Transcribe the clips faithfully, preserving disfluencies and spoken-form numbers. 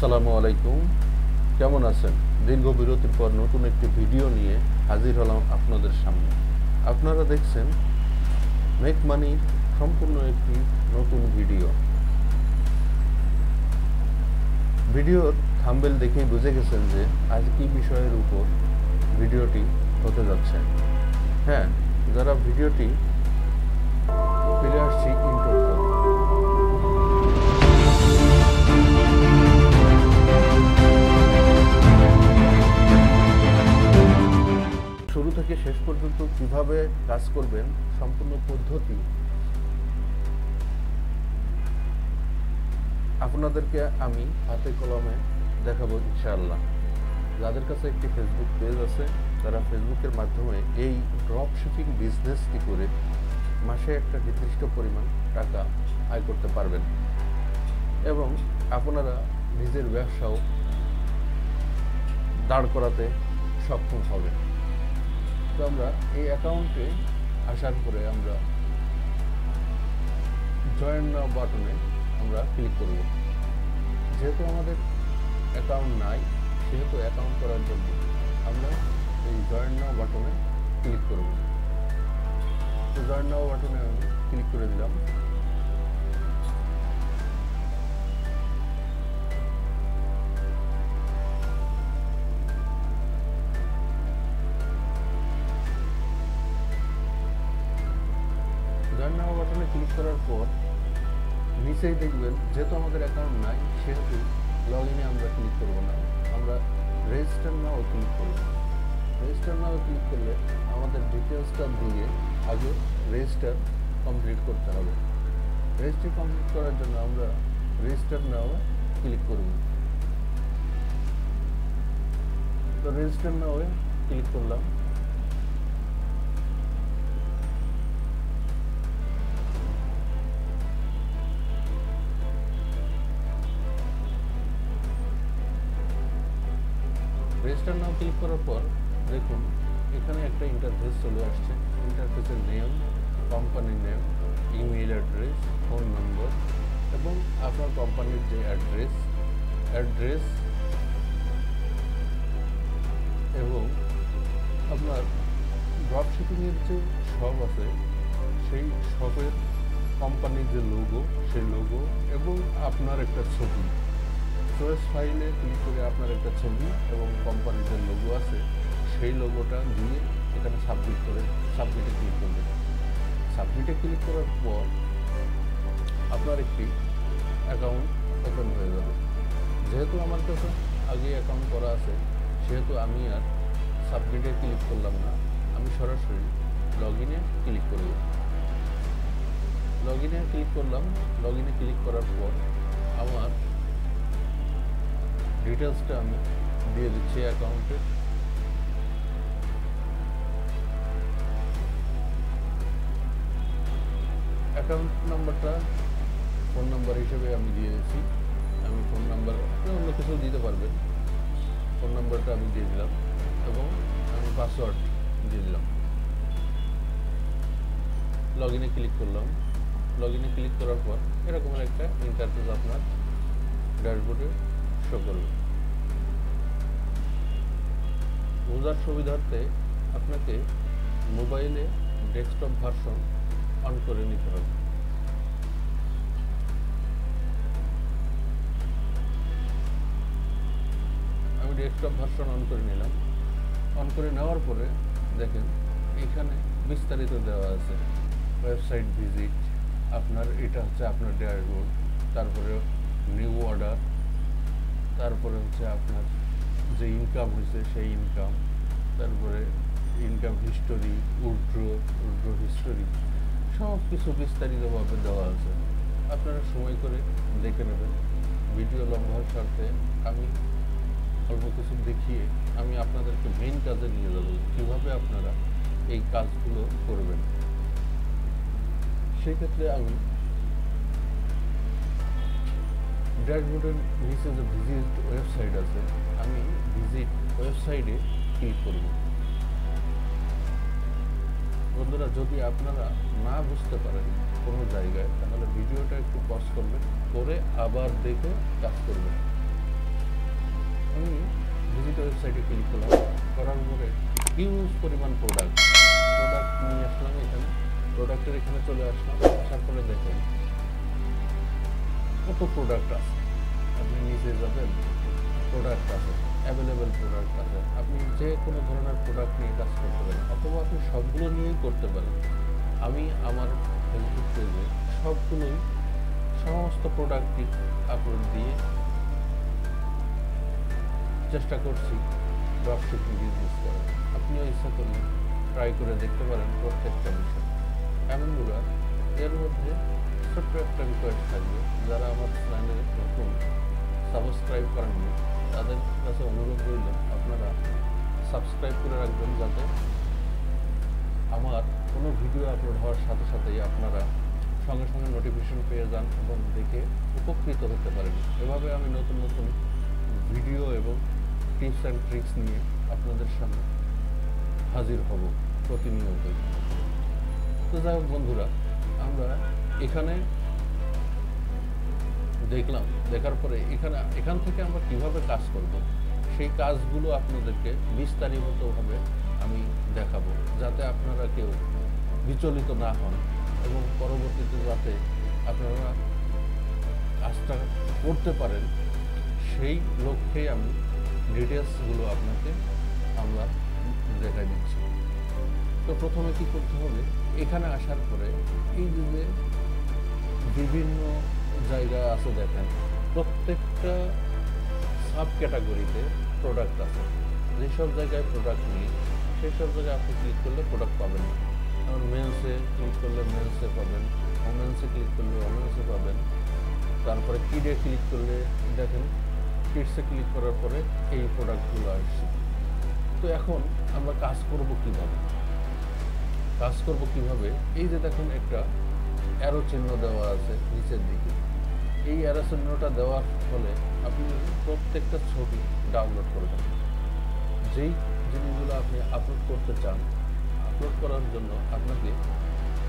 আসসালামু আলাইকুম, কেমন আছেন? দীর্ঘ বিরতির পর নতুন একটি ভিডিও নিয়ে হাজির হলাম আপনাদের সামনে। আপনারা দেখছেন মেক মানি সম্পূর্ণ একটি নতুন ভিডিও। ভিডিওর থাম্বনেল দেখেই বুঝে গেছেন যে আজ কি বিষয়ের উপর ভিডিওটি হতে যাচ্ছে। হ্যাঁ, যারা ভিডিওটি ফিরে আসছি ইন্টারভিউ শুরু থেকে শেষ পর্যন্ত কিভাবে কাজ করবেন সম্পূর্ণ পদ্ধতি আপনাদেরকে আমি হাতে কলমে দেখাবো ইনশাআল্লাহ। যাদের কাছে একটি ফেসবুক পেজ আছে তারা ফেসবুকের মাধ্যমে এই ড্রপশিপিং বিজনেসটি করে মাসে একটা নির্দিষ্ট পরিমাণ টাকা আয় করতে পারবেন এবং আপনারা নিজের ব্যবসাও দাঁড় করাতে সক্ষম হবেন। তো আমরা এই অ্যাকাউন্টে আসার পরে আমরা জয়েন নাও বাটনে আমরা ক্লিক করব। যেহেতু আমাদের অ্যাকাউন্ট নাই, সেহেতু অ্যাকাউন্ট করার জন্য আমরা এই জয়েন নাও বাটনে ক্লিক করব। তো জয়েন নাও বাটনে আমি ক্লিক করে দিলাম। জয়েন নাও বাটনে ক্লিক করার পর নিচেই দেখবেন যেহেতু আমাদের অ্যাকাউন্ট নাই সেহেতু লগ ইনে আমরা ক্লিক করবো না, আমরা রেজিস্টার নাও ক্লিক করব। রেজিস্টার নাও ক্লিক করলে আমাদের ডিটেলসটা দিয়ে আগে রেজিস্টার কমপ্লিট করতে হবে। রেজিস্টার কমপ্লিট করার জন্য আমরা রেজিস্টার নাও ক্লিক করব। তো রেজিস্টার নাও ক্লিক করলাম। রেজিস্টার নাও ক্লিক করার পর দেখুন এখানে একটা ইন্টারফেস চলে আসছে। ইন্টারফেসের নেম, কোম্পানির নেম, ইমেল অ্যাড্রেস, ফোন নম্বর এবং আপনার কোম্পানির যে অ্যাড্রেস অ্যাড্রেস এবং আপনার ড্রপশিপিংয়ের যে শপ আছে সেই শপের কোম্পানির যে লোগো সেই লোগো এবং আপনার একটা ছবি। সোর্স ফাইলে ক্লিক করে আপনার একটা ছবি এবং কোম্পানির যে লোগো আছে সেই লোগোটা দিয়ে এখানে সাবমিট করে সাবমিটে ক্লিক করবেন। সাবমিটে ক্লিক করার পর আপনার একটি অ্যাকাউন্ট ওপেন হয়ে যাবে। যেহেতু আমার কাছে আগে অ্যাকাউন্ট করা আছে সেহেতু আমি আর সাবমিটে ক্লিক করলাম না, আমি সরাসরি লগ ইনে ক্লিক করব। লগ ইনে ক্লিক করলাম। লগ ইনে ক্লিক করার পর আমার ডিটেলসটা আমি দিয়ে দিচ্ছি অ্যাকাউন্টে। অ্যাকাউন্ট নাম্বারটা ফোন নাম্বার হিসেবে আমি দিয়ে দিচ্ছি। আমি ফোন নাম্বার অন্য কিছু দিতে পারবেন, ফোন নাম্বারটা আমি দিয়ে দিলাম এবং আমি পাসওয়ার্ড দিয়ে দিলাম। লগ ইনে ক্লিক করলাম। লগ ইনে ক্লিক করার পর এরকমের একটা ইন্টারফেস আপনার ড্যাশবোর্ডে শো করবে। বোঝার সুবিধার্থে আপনাকে মোবাইলে ডেস্কটপ ভার্সন অন করে নিতে হবে। আমি ডেস্কটপ ভার্সন অন করে নিলাম। অন করে নেওয়ার পরে দেখেন এখানে বিস্তারিত দেওয়া আছে, ওয়েবসাইট ভিজিট, আপনার এটা হচ্ছে আপনার ড্যাশবোর্ড, তারপরে নিউ অর্ডার, তারপরে হচ্ছে আপনার যে ইনকাম হয়েছে সেই ইনকাম, তারপরে income history, withdraw withdraw history, সব কিছু বিস্তারিতভাবে দেওয়া আছে। আপনারা সময় করে দেখে নেবেন। ভিডিও লম্বার স্বার্থে আমি অল্প কিছু দেখিয়ে আমি আপনাদেরকে মেইন কাজে নিয়ে যাব, কীভাবে আপনারা এই কাজগুলো করবেন। সেক্ষেত্রে আমি ড্যাশবোর্ডের নিচে যে ভিজিট ওয়েবসাইট আছে আমি ভিজিট ওয়েবসাইটে ক্লিক করব। বন্ধুরা, যদি আপনারা না বুঝতে পারেন কোনো জায়গায় তাহলে ভিডিওটা একটু পজ করবেন, করে আবার দেখে কাজ করবেন। ওয়েবসাইটে ক্লিক করলাম, করার পরে হিউজ পরিমাণ প্রোডাক্ট প্রোডাক্ট নিয়ে আসলাম। এখানে প্রোডাক্টের এখানে চলে আসলাম, আসার পরে দেখেন কত প্রোডাক্ট আছে। আপনি নিজে যাবেন, প্রোডাক্ট আছে, অ্যাভেলেবেল প্রোডাক্ট আছে। আপনি যে কোনো ধরনের প্রোডাক্ট নিয়ে কাজ করতে পারেন, অথবা আপনি সবগুলো নিয়েই করতে পারেন। আমি আমার ফেসবুক পেজে সবগুলোই সমস্ত প্রোডাক্টই আপলোড দিয়ে চেষ্টা করছি ড্রপশিপিং বিজনেস করার। আপনিও ইচ্ছা করলে ট্রাই করে দেখতে পারেন প্রত্যেকটা বিষয়। এমনগুলো এর মধ্যে ছোট্ট একটা রিকোয়েস্ট থাকবে, যারা আমার চ্যানেলে নতুন সাবস্ক্রাইব করেননি তাদের কাছে অনুরোধ রইল আপনারা সাবস্ক্রাইব করে রাখবেন, যাতে আমার কোনো ভিডিও আপলোড হওয়ার সাথে সাথেই আপনারা সঙ্গে সঙ্গে নোটিফিকেশন পেয়ে যান এবং দেখে উপকৃত হতে পারেন। এভাবে আমি নতুন নতুন ভিডিও এবং টিপস অ্যান্ড ট্রিক্স নিয়ে আপনাদের সামনে হাজির হব প্রতিনিয়ত। তো যাই হোক বন্ধুরা, আমরা এখানে দেখলাম, দেখার পরে এখানে এখান থেকে আমরা কীভাবে কাজ করব সেই কাজগুলো আপনাদেরকে বিস্তারিতভাবে আমি দেখাবো, যাতে আপনারা কেউ বিচলিত না হন এবং পরবর্তীতে যাতে আপনারা কাজটা করতে পারেন সেই লক্ষ্যেই আমি ডিটেলসগুলো আপনাকে আমরা দেখাই দিচ্ছি। তো প্রথমে কী করতে হবে, এখানে আসার পরে এই যে বিভিন্ন জায়গা আছে দেখেন, প্রত্যেকটা সাব ক্যাটাগরিতে প্রোডাক্ট আছে। যেসব জায়গায় প্রোডাক্ট নেই সেই সব জায়গায় আপনি ক্লিক করলে প্রোডাক্ট পাবেন। যেমন মেন্সে ক্লিক করলে মেন্সে পাবেন, ওমেন্সে ক্লিক করলে ওমেন্সে পাবেন। তারপরে কিডে ক্লিক করলে দেখেন কিডসে ক্লিক করার পরে এই প্রোডাক্টগুলো আসছে। তো এখন আমরা কাজ করব কীভাবে, কাজ করব কীভাবে এই যে দেখুন একটা অ্যারো চিহ্ন দেওয়া আছে নিচের দিকে। এই অ্যারো চিহ্নটা দেওয়ার ফলে আপনি প্রত্যেকটা ছবি ডাউনলোড করবেন। যেই জিনিসগুলো আপনি আপলোড করতে চান, আপলোড করার জন্য আপনাকে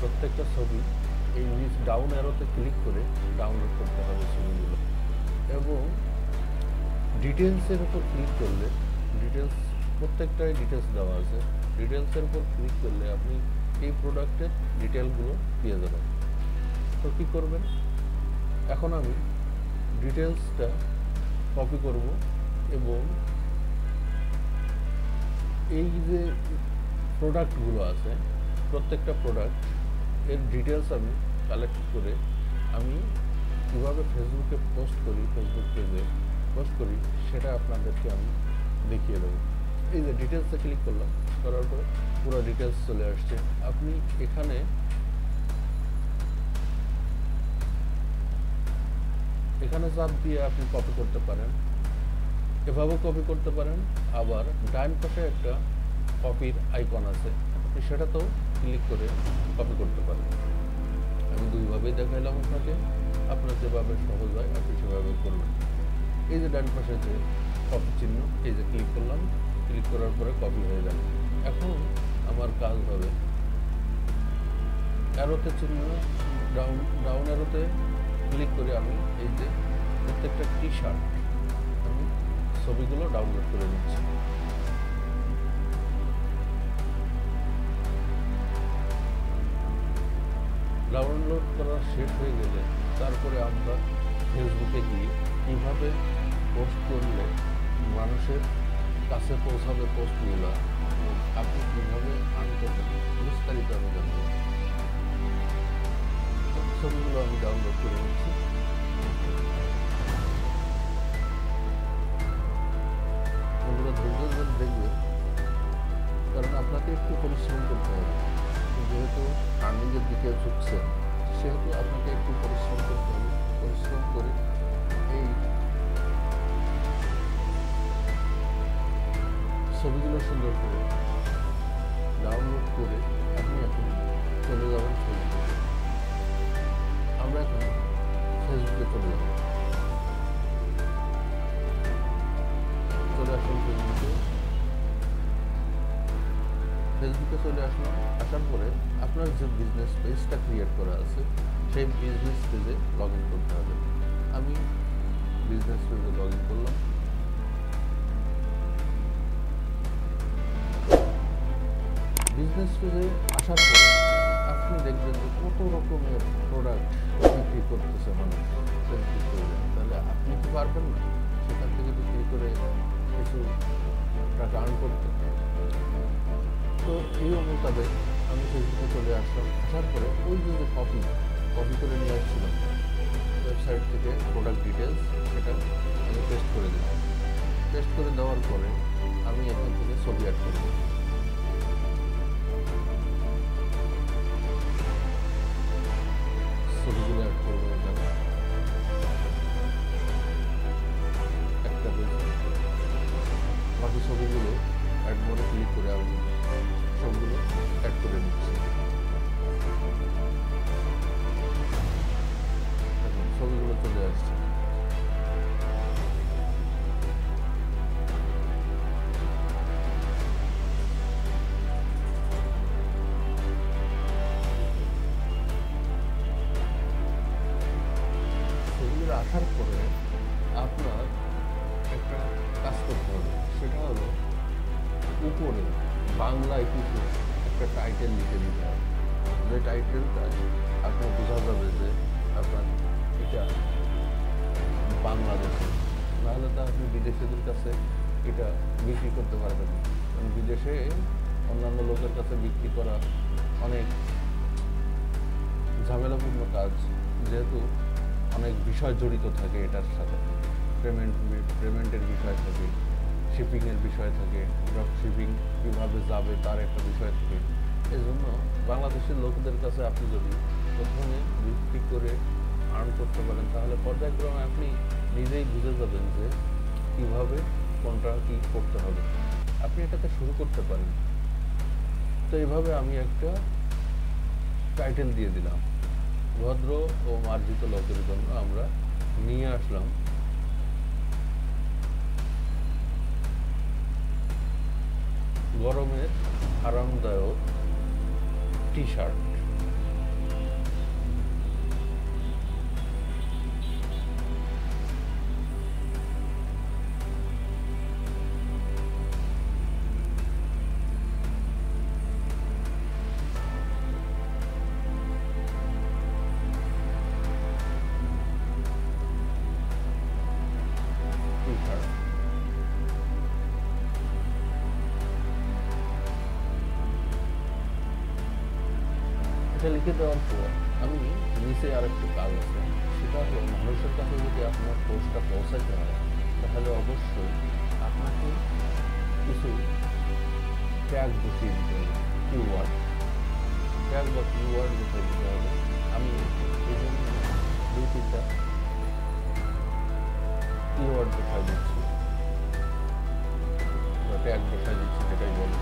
প্রত্যেকটা ছবি এই নিচ ডাউন অ্যারোতে ক্লিক করে ডাউনলোড করতে হবে ছবিগুলো। এবং ডিটেলসের উপর ক্লিক করলে ডিটেলস প্রত্যেকটাই ডিটেলস দেওয়া আছে। ডিটেলসের উপর ক্লিক করলে আপনি এই প্রোডাক্টের ডিটেলগুলো পেয়ে যাবেন। তো কী করবেন, এখন আমি ডিটেলসটা কপি করব এবং এই যে প্রোডাক্টগুলো আছে প্রত্যেকটা প্রোডাক্ট এর ডিটেলস আমি কালেক্ট করে আমি কীভাবে ফেসবুকে পোস্ট করি, ফেসবুক পেজে পোস্ট করি সেটা আপনাদেরকে আমি দেখিয়ে দেবো। এই যে ডিটেলসে ক্লিক করলাম, করার পরে পুরো ডিটেলস চলে আসছে। আপনি এখানে এখানে চাপ দিয়ে আপনি কপি করতে পারেন, এভাবেও কপি করতে পারেন। আবার ডান পাশে একটা কপির আইকন আছে, আপনি সেটাতেও ক্লিক করে কপি করতে পারেন। আমি দুইভাবেই দেখাইলাম আপনাকে, আপনার যেভাবে সহজ হয় আপনি সেভাবে করবেন। এই যে ডান পাশে যে কপি চিহ্ন, এই যে ক্লিক করলাম, ক্লিক করার পরে কপি হয়ে গেল। এখন আমার কাজ হবে অ্যারোতে চিহ্ন ডাউন ডাউন অ্যারোতে ক্লিক করে আমি এই যে প্রত্যেকটা টি শার্ট আমি ছবিগুলো ডাউনলোড করে নিচ্ছি। ডাউনলোড করা শেষ হয়ে গেলে তারপরে আমরা ফেসবুকে গিয়ে কীভাবে পোস্ট করলে মানুষের কাছে পৌঁছাবে পোস্টগুলো, আপনি কীভাবে আনতে পারেন বিস্তারিত আমি জানবো। ছবিগুলো আমি ডাউনলোড করে নিচ্ছি। ওগুলো ধৈর্য দেখবেন, কারণ আপনাকে একটু পরিশ্রম করতে হবে। যেহেতু আর্নিংয়ের দিকে ঝুঁকছে সেহেতু আপনাকে একটু পরিশ্রম করতে হবে। পরিশ্রম করে এই ছবিগুলো সুন্দর করে ডাউনলোড করে আপনি এখন চলে যাবেন ফেসবুকে। আমরা এখন ফেসবুকে চলে যাব, চলে আসলাম ফেসবুকে। ফেসবুকে চলে আসলাম, আসার পরে আপনার যে বিজনেস পেজটা ক্রিয়েট করা আছে সেই বিজনেস পেজে লগ ইন করতে হবে। আমি বিজনেস পেজে লগ ইন করলাম। বিজনেস পেজে আসার পরে আপনি দেখবেন যে কত রকমের প্রোডাক্ট বিক্রি করতেছে মানুষ, বিক্রি করবেন। তাহলে আপনি কি পারবেন না সেখান থেকে বিক্রি করে কিছু টাকা আর্ন করতে? তো এই অনুতাবে আমি ফেসবুকে চলে আসলাম। আসার পরে ওই যে কপি কপি করে নিয়ে আসছিলাম ওয়েবসাইট থেকে প্রোডাক্ট ডিটেলস, সেটা আমি পেস্ট করে দিলাম। পেস্ট করে দেওয়ার পরে আমি এখান থেকে ছবি অ্যাড করে দিই। ছবিগুলো অ্যাড করবো একটা পেজ, বাকি ছবিগুলো অ্যাড মোডে ক্লিক করে আমি সবগুলো অ্যাড করে নিচ্ছি। ছবিগুলো চলে আসছে। আসার পরে আপনার একটা কাজ করতে হবে, সেটা হলো উপরে বাংলায় কিছু একটা টাইটেল লিখে দিতে হবে। যে টাইটেলটা আপনার বোঝা যাবে যে আপনার এটা বাংলাদেশে, নাহলে তো আপনি বিদেশিদের কাছে এটা বিক্রি করতে পারবেন না। কারণ বিদেশে অন্যান্য লোকের কাছে বিক্রি করা অনেক ঝামেলাপূর্ণ কাজ, যেহেতু অনেক বিষয় জড়িত থাকে এটার সাথে। পেমেন্ট পেমেন্টের বিষয় থাকে, শিপিংয়ের বিষয় থাকে, ড্রপ শিপিং কীভাবে যাবে তার একটা বিষয় থাকে। এই জন্য বাংলাদেশের লোকদের কাছে আপনি যদি প্রথমে বিক্রি করে আর্ন করতে পারেন, তাহলে পর্যায়ক্রমে আপনি নিজেই বুঝে যাবেন যে কীভাবে কোনটা কী করতে হবে, আপনি এটাতে শুরু করতে পারেন। তো এইভাবে আমি একটা টাইটেল দিয়ে দিলাম, ভদ্র ও মার্জিত লোকের জন্য আমরা নিয়ে আসলাম। গরমের আরামদায়ক টি শার্ট, লিখে দেওয়ার পর আমি নিচে আর একটু কাজ আছে, সেটা হলো মানুষের কাছে যদি আপনার পোস্টটা পৌঁছাতে হয়, তাহলে অবশ্যই আপনাকে কিছু ট্যাগ বসিয়ে দিতে হবে, কিওয়ার্ড ট্যাগ বা কিওয়ার্ড বসিয়ে দিতে হবে। আমি এই জন্য দুই তিনটা কিওয়ার্ড বসাই দিচ্ছি বা ট্যাগ বসাই দিচ্ছি, সেটাই বলে।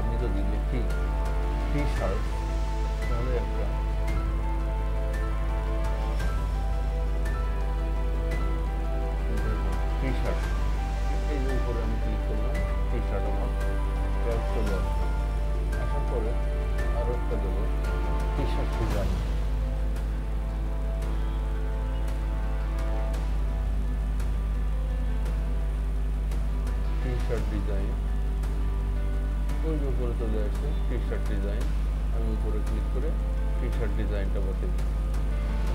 আপনি যদি লিখি টি শার্ট, তাহলে একটা টি শার্ট, এই যে উপরে আমি ক্লিক করলাম, টি শার্ট আমার ট্যাগ চলে আসবে। আসার পরে আরো একটা দেব T shirt design, T shirt design ওই যে উপরে চলে আসছে টি শার্ট ডিজাইন। আমি উপরে ক্লিক করে টি শার্ট ডিজাইনটা বসে দিই।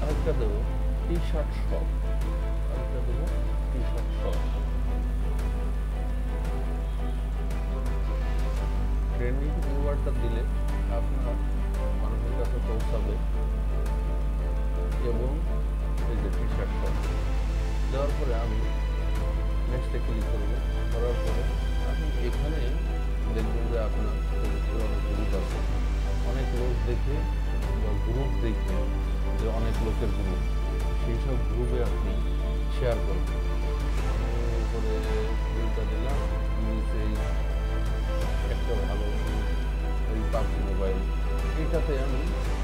আরেকটা দেবো টি শার্ট শপ, আরেকটা দেবো টি শার্ট শপ, ট্রেন্ডিং কিওয়ার্ডটা দিলে আপনার মানুষের কাছে পৌঁছাবে। এবং এই যে টি শার্ট শপ দেওয়ার পরে আমি নেক্সটে ক্লিক করবো। করার পরে আপনি এখানে দেখবেন যে আপনার অনেক গ্রুপ আছে, অনেক লোক দেখে বা গ্রুপ দেখে যে অনেক লোকের গ্রুপ, সেই সব গ্রুপে আপনি শেয়ার করবেন। করে ভিউটা দিলাম, সেই একটা ভালো ওই পাবজি মোবাইল, এটাতে আমি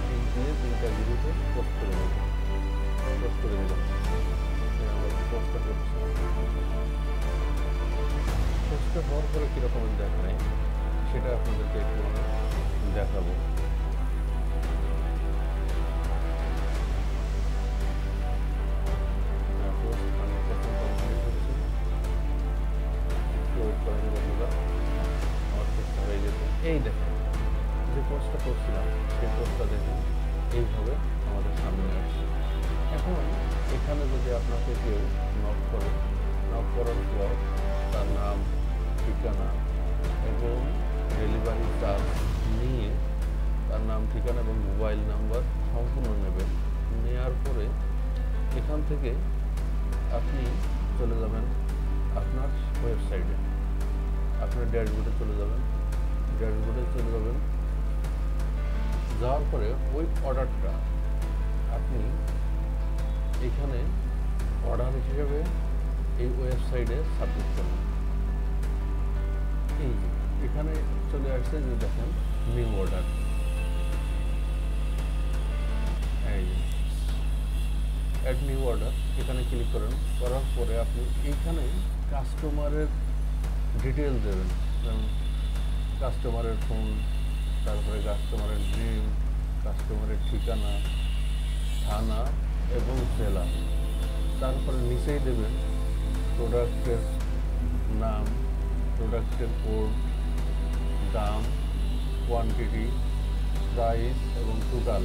লিঙ্ক দিয়ে তিনটা গ্রুপে পোস্ট করে দেবো, পোস্ট করে দিলাম। পোস্টটা পোস্টটা হওয়ার পরে কীরকম দেখায় সেটা আপনাদেরকে একটু দেখাবো। এখানে যদি আপনাকে কেউ নক করে, নক করার পর তার নাম, ঠিকানা এবং ডেলিভারি চার্জ নিয়ে তার নাম, ঠিকানা এবং মোবাইল নাম্বার সম্পূর্ণ নেবেন। নেওয়ার পরে এখান থেকে আপনি চলে যাবেন আপনার ওয়েবসাইটে, আপনার ড্যাশবোর্ডে চলে যাবেন। ড্যাশবোর্ডে চলে যাবেন যাওয়ার পরে ওই অর্ডারটা আপনি এখানে অর্ডার হিসেবে এই ওয়েবসাইটে সাবমিট করবেন। এই এখানে চলে আসছে যে দেখেন নিউ অর্ডার, এই অ্যাড নিউ অর্ডার, এখানে ক্লিক করেন। করার পরে আপনি এইখানে কাস্টমারের ডিটেল দেবেন, যেমন কাস্টমারের ফোন, তারপরে কাস্টমারের নেম, কাস্টমারের ঠিকানা, থানা এবং জেলা। তারপরে নিচেই দেবেন প্রোডাক্টের নাম, প্রোডাক্টের কোড, দাম, কোয়ান্টিটি, প্রাইস এবং টোটাল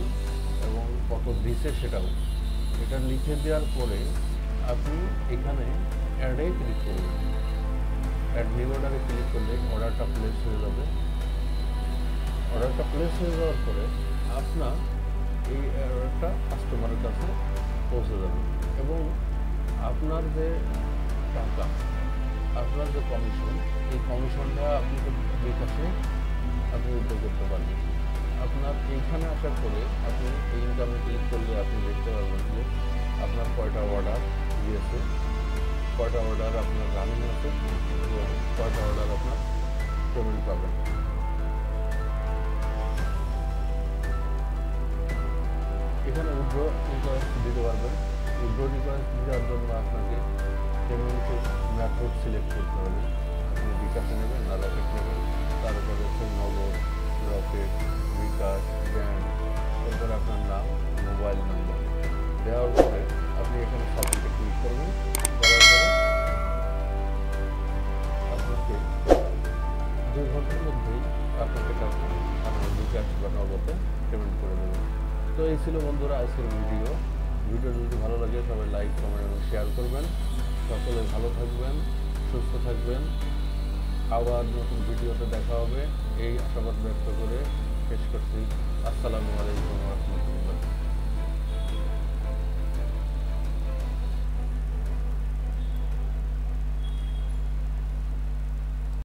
এবং কত দিচ্ছে সেটাও। এটা লিখে দেওয়ার পরে আপনি এখানে অ্যাডে ক্লিক করবেন। অ্যাড নিউ অর্ডারে ক্লিক করলে অর্ডারটা প্লেস হয়ে যাবে। অর্ডারটা প্লেস হয়ে যাওয়ার পরে আপনার এই অর্ডারটা কাস্টমারের কাছে পৌঁছে যাবে এবং আপনার যে টাকা, আপনার যে কমিশন, এই কমিশনটা আপনি বিকাশে আপনি উদ্যোগ করতে পারবেন। আপনার এইখানে আসার পরে আপনি এই ইনকামে ক্লিক করলে আপনি দেখতে পারবেন যে আপনার কয়টা অর্ডার দিয়েছে, কয়টা অর্ডার আপনার রানিং আছে এবং কয়টা অর্ডার আপনার পেমেন্ট পাবেন। এখানে উইথড্র রিকোয়েস্ট দিতে পারবেন। উইথড্র রিকোয়েস্ট দেওয়ার জন্য আপনাকে পেমেন্টের মেথড সিলেক্ট করতে হবে। আপনি বিকাশে নেবেন না রকেট নেবেন, তারপরে হচ্ছে নগদ, রকেট, বিকাশ, ব্যাঙ্ক, তারপরে আপনার নাম, মোবাইল নাম্বার দেওয়ার পরে আপনি এখানে সাবমিটে ক্লিক করবেন। করার পরে আপনাকে দুই ঘন্টার মধ্যেই আপনাকে টাকা আপনার বিকাশ বা নগদে পেমেন্ট করে দেবেন। তো এই ছিল বন্ধুরা আজকের ভিডিও। ভিডিও যদি ভালো লাগে সবাই লাইক, কমেন্ট এবং শেয়ার করবেন। সকলে ভালো থাকবেন, সুস্থ থাকবেন। আবার নতুন ভিডিওতে দেখা হবে এই আশাবাদ ব্যক্ত করে শেষ করছি। আসসালামু আলাইকুম।